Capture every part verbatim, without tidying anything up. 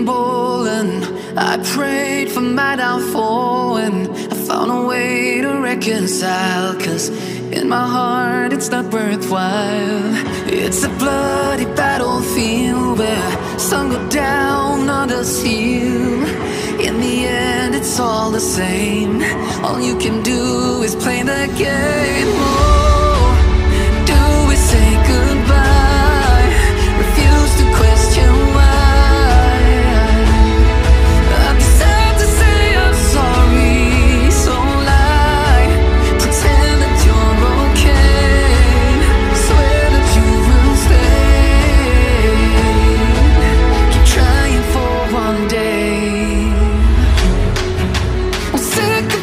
symbol, and I prayed for my downfall, and I found a way to reconcile, 'cause in my heart it's not worthwhile. It's a bloody battlefield where some go down, others heal. In the end it's all the same, all you can do is play the game. Oh, do we say goodbye? Refuse to question why. Sick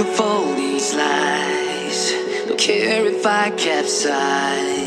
of all these lies, don't care if I capsize.